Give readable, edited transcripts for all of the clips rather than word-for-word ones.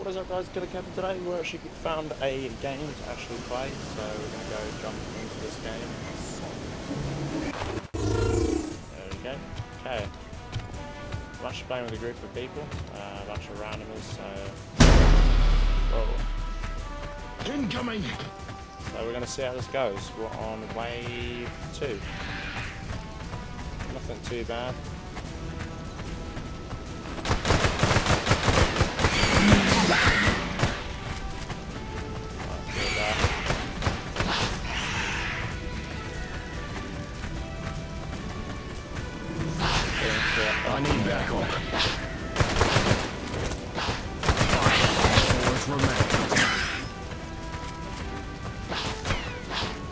What is up guys, Killer Kevin today. We actually found a game to actually play, so we're going to go jump into this game. There we go. Okay. I'm actually playing with a group of people, a bunch of randomers, so... Whoa. Incoming! So we're going to see how this goes. We're on wave 2. Nothing too bad. I need back on.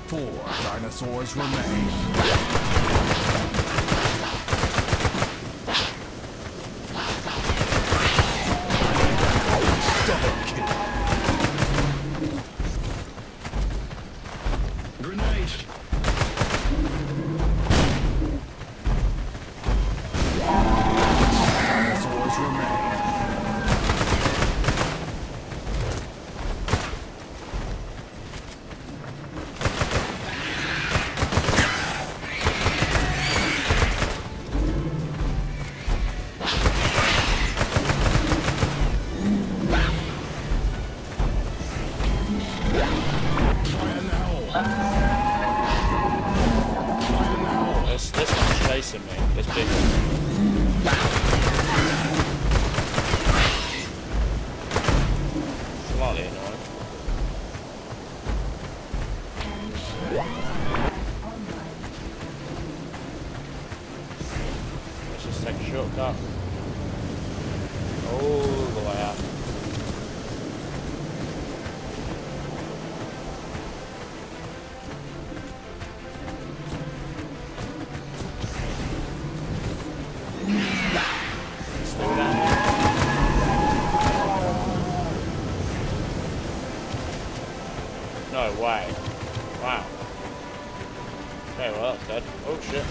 Four dinosaurs remain. Double kill. Grenade. This one's chasing me. This big one. Slightly annoying. Let's just take a shortcut. All the way up. No way. Wow. Okay, well that's dead. Oh shit.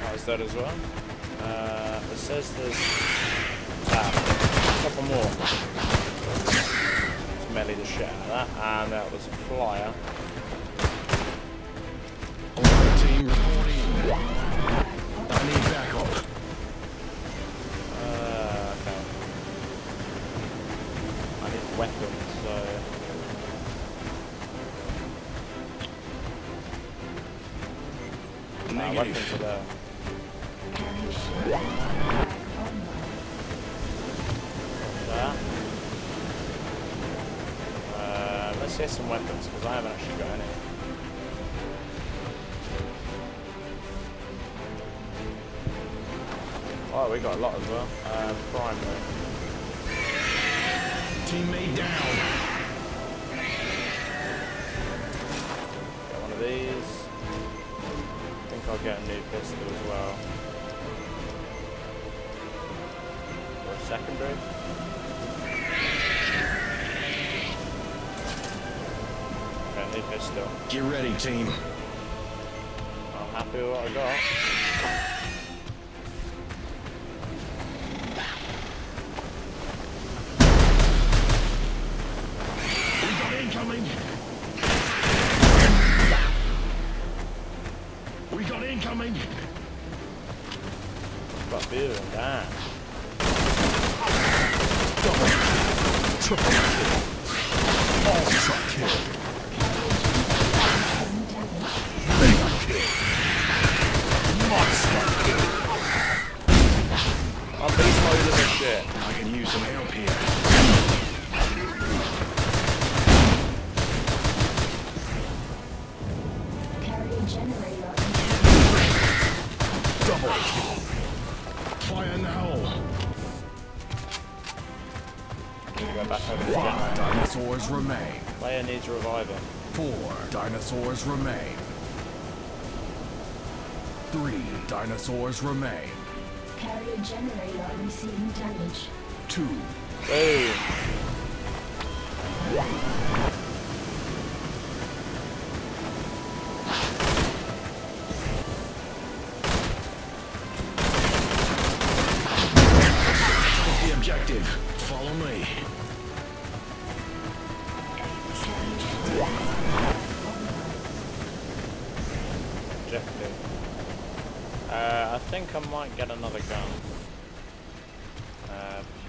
That was dead as well. It says there's a couple more. Let's melee the shit out of that. And that was a flyer. Team reporting. I need backup. Weapons, so weapons are there. Let's get some weapons because I haven't actually got any. Oh, we got a lot as well. Primary. Teammate down. Got one of these. I think I'll get a new pistol as well. Or a secondary. Got a new pistol. Get ready, team. I'm happy with what I got. We got incoming! Got beer and that. Double. Triple kill. Ultra kill. Mega kill. Monster kill. I'm beast loaded as shit. I can use some help here. Fire now! Go back over. Five dinosaurs remain. Player needs reviving. Four dinosaurs remain. Three dinosaurs remain. Carrier generator receiving damage. Two. Hey. One. Follow me. Objective. I think I might get another gun.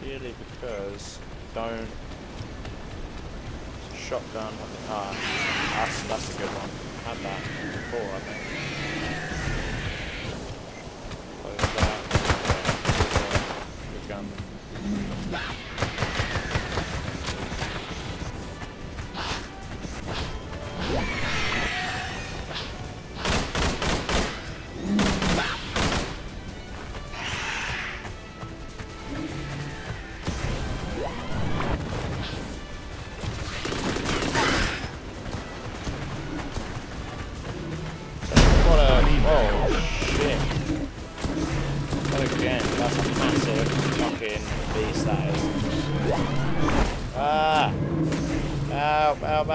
Purely because don't shotgun on the car. That's a good one. Had that before, I think. Good gun.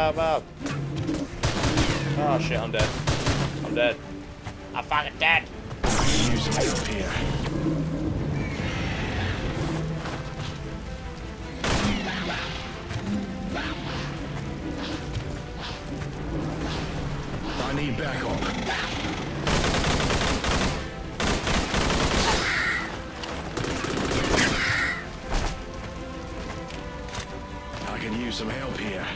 Help. Oh shit, I'm dead. I'm dead. I'm fucking dead! Use me up here. I need backup. I can use some help here.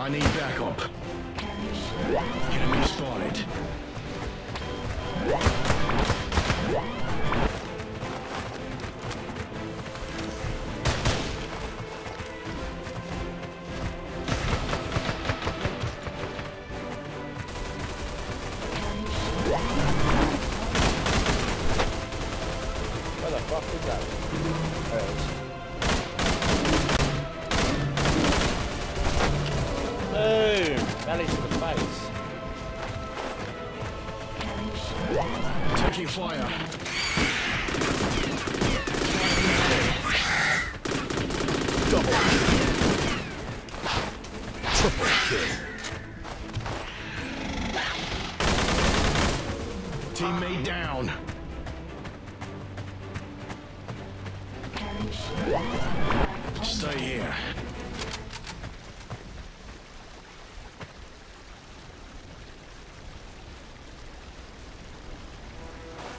I need backup. Enemy spotted. Where the fuck is that? There it is. Bellies to the face. Taking fire. Double kill. Triple kill. Teammate down. Stay here.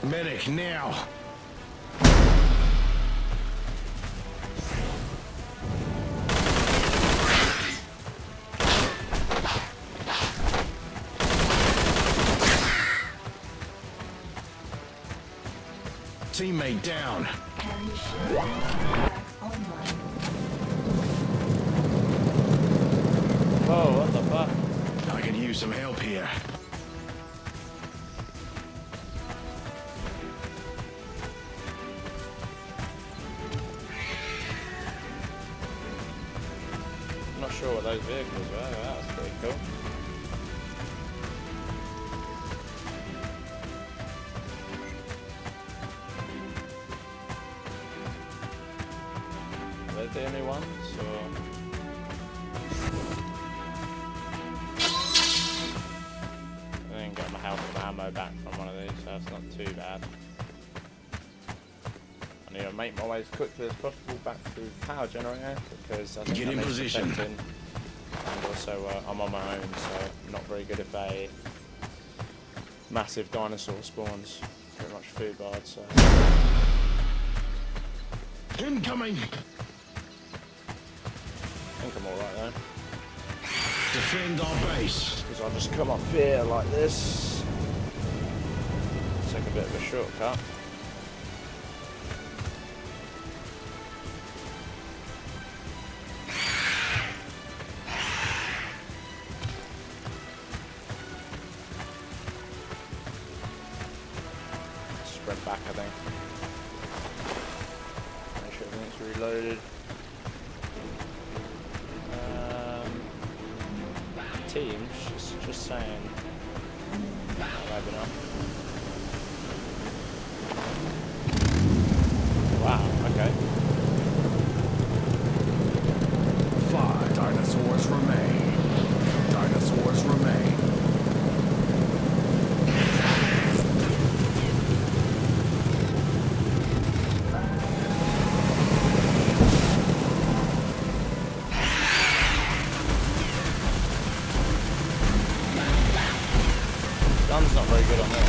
Medic now. Teammate down. Oh, what the fuck? I could use some help here. I'm not sure what those vehicles were, that was pretty cool. Are they the only ones, or...? I didn't get my health and ammo back from one of these, so that's not too bad. I need to make my way as quickly as possible back to the power generator because I think get in position. And also I'm on my own, so I'm not very good if a massive dinosaur spawns. Pretty much food barred, so. Incoming! I think I'm alright though. Defend our base. Because I'll just come up here like this. Take a bit of a shortcut. back, I think. Make sure everything's reloaded. Teams, just saying. Grabbing up. Wow, okay. 5 dinosaurs remain. Dinosaurs remain. Gun's not very good on this.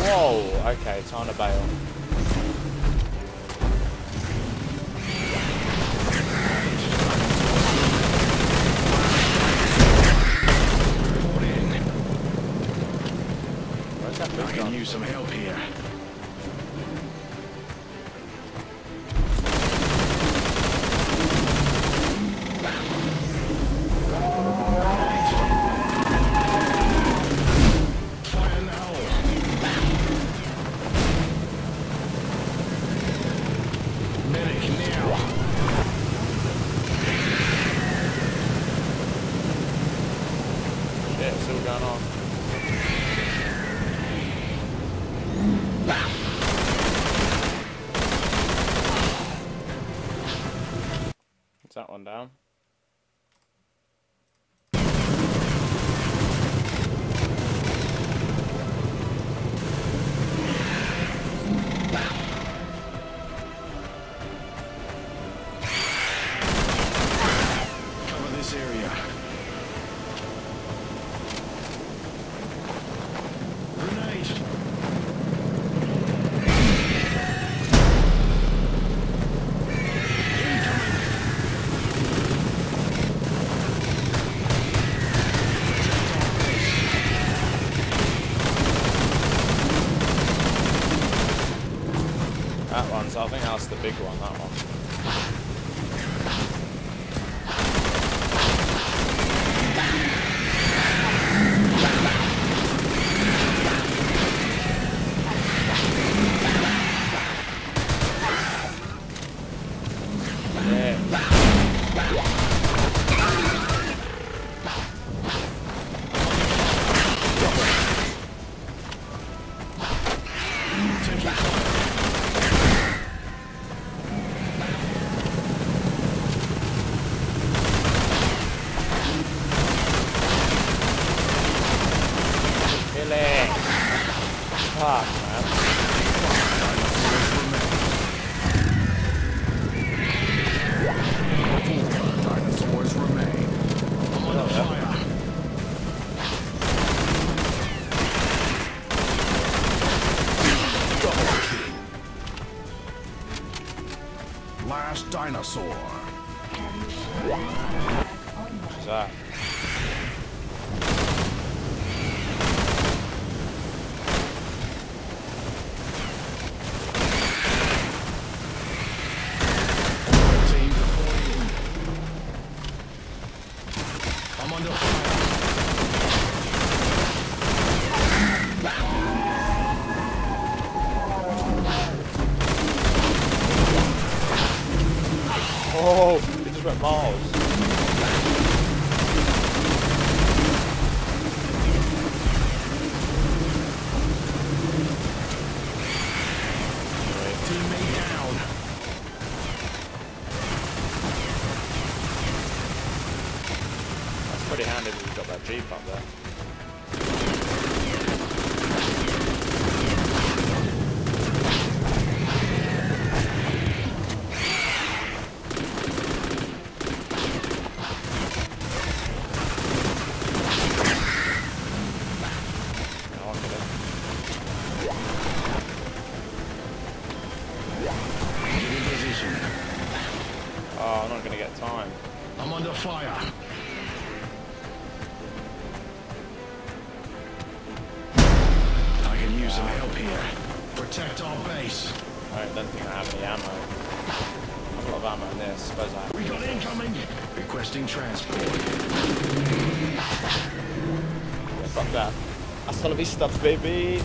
Whoa, okay, time to bail. Where's that big gun? I can use some help here. That one down. Cover this area. Grenade. That one, so I think that's the big one, that one. Yeah. Last dinosaur. What's that? I'm under fire. Oh, it just went miles. Teammate down. That's pretty handy that we've got that Jeep up there. Oh, I'm not going to get time. I'm under fire. I can use some help here. Protect our base. Alright, don't think I have any ammo. I've got a lot of ammo in this. Suppose I have. We got incoming! Requesting transport. Fuck that. Hasta la vista, baby!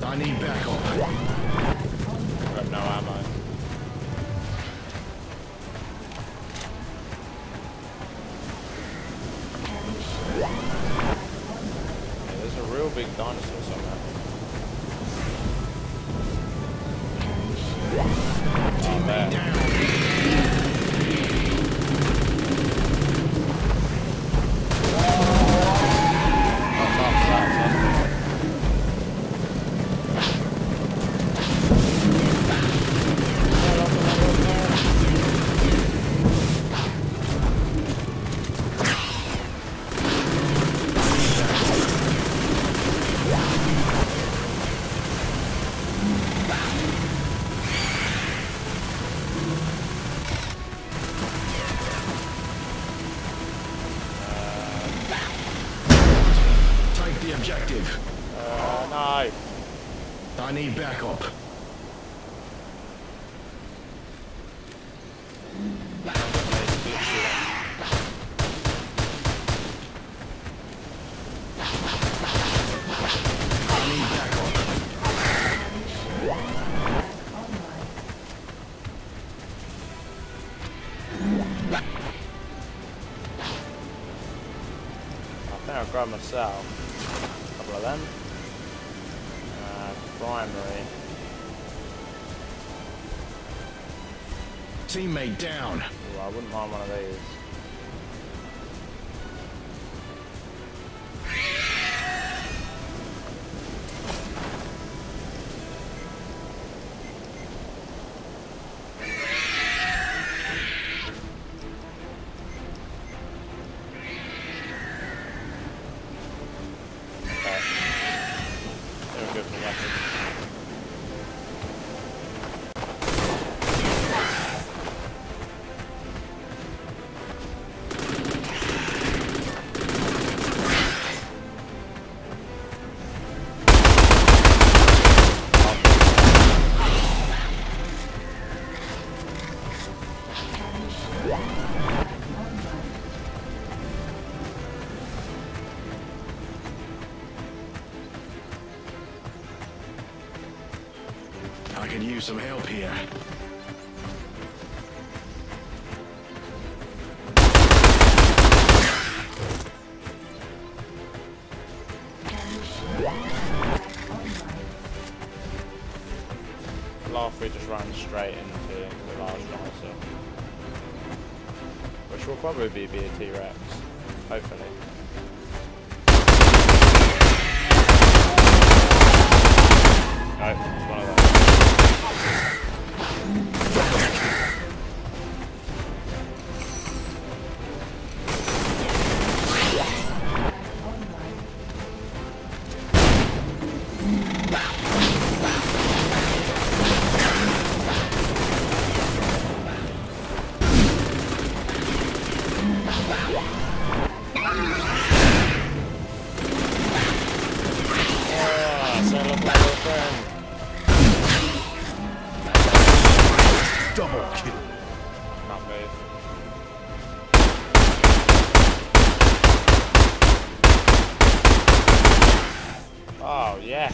I need backup. I think I'll grab myself a couple of them. Primary. Teammate down. Ooh, I wouldn't mind one of these. I can use some help here. Laughley just ran straight into the large dinosaur, which will probably be a T-Rex, hopefully. No, it's one of those. Oh, yeah.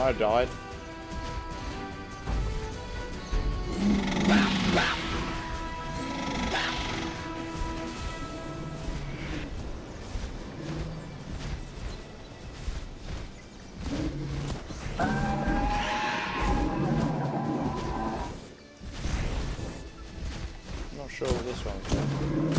I died. Not sure what this one's.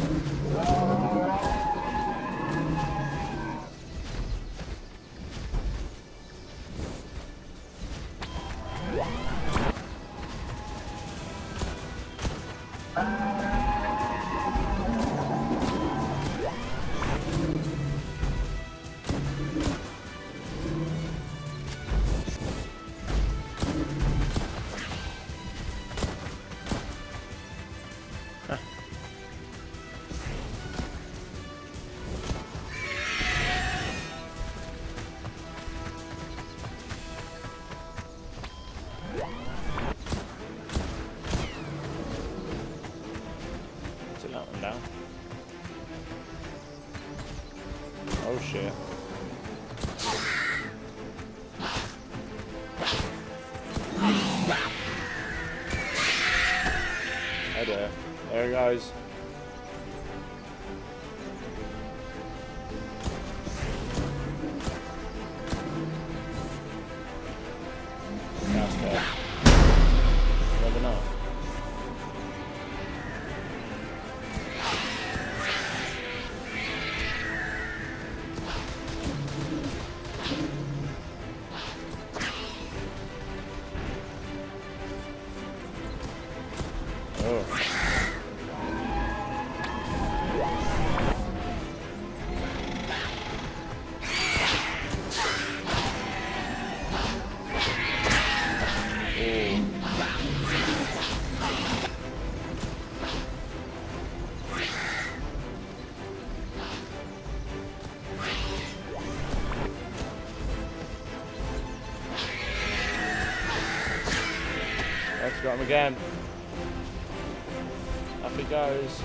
Oh shit. Hey there. There he goes. Got him again. Up he goes.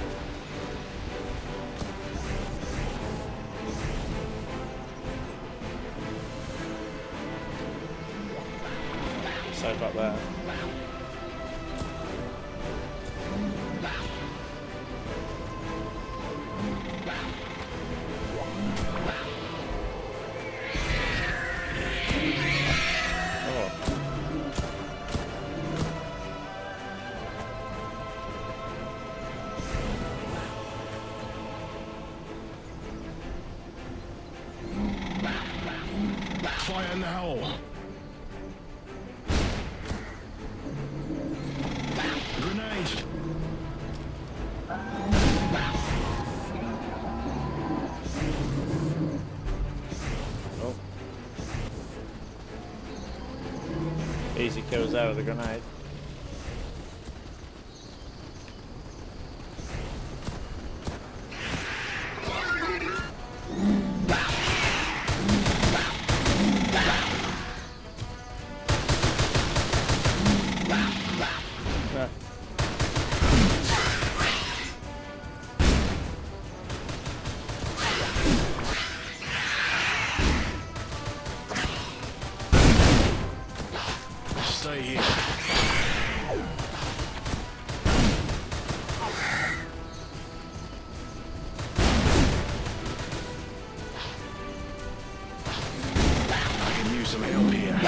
Save up there. Fire now! Grenade! Oh. Easy kills out of the grenade. stay here. I can use some help here.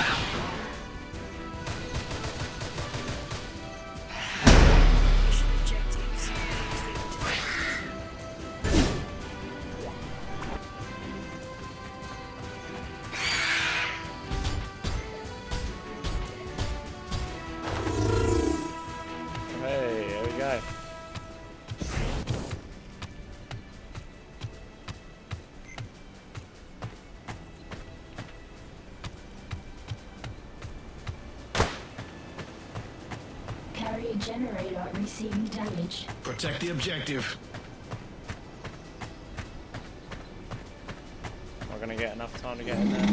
Generator receiving damage. Protect the objective. We're gonna get enough time to get in there. I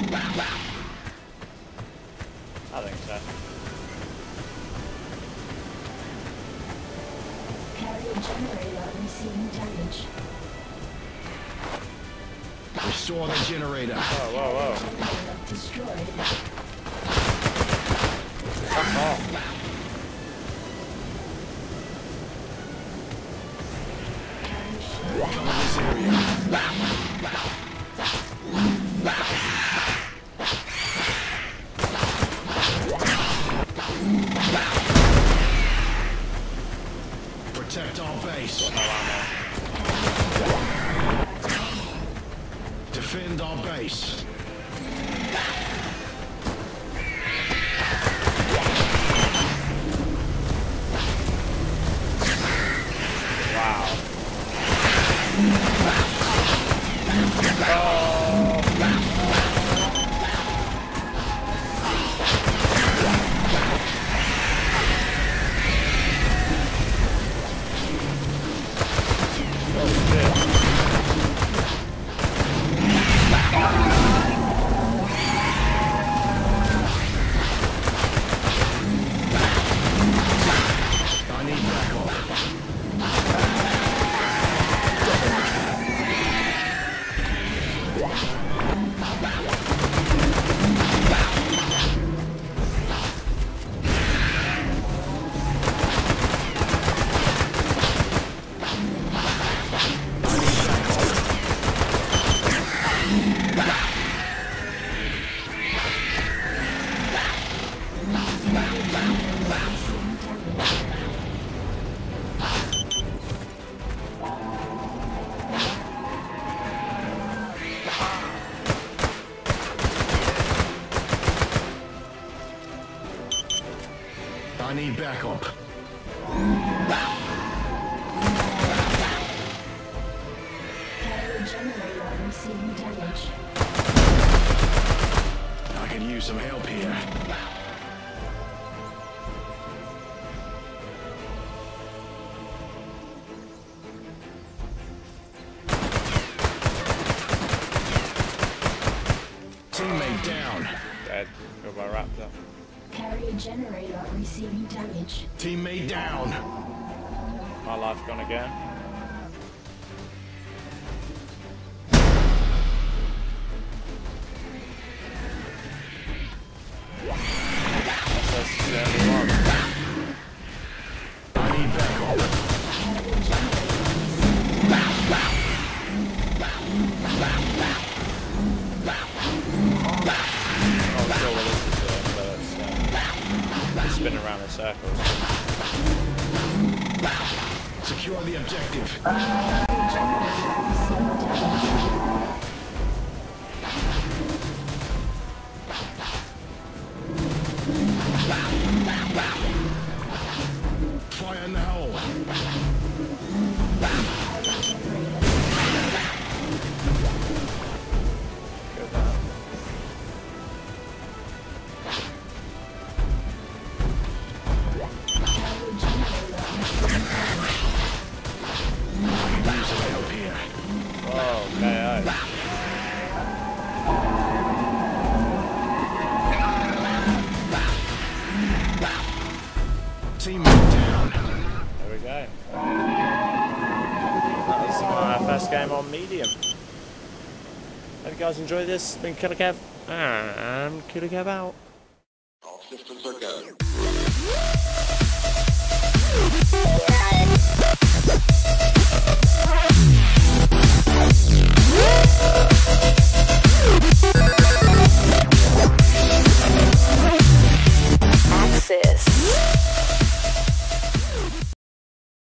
think so. Carrier generator receiving damage. Restore the generator. Whoa, whoa, whoa. Destroyed. Fuck off. Protect our base. Defend our base. I need backup. I can use some help here. Teammate down. Dead. Got my raptor. Carrier generator receiving damage. Teammate down. My life gone again. Spin around in circles. Secure the objective. Fire in the hole. Game on medium. Hope you guys enjoyed this. It's been Killer Kev, and Killer Kev out. All systems are go.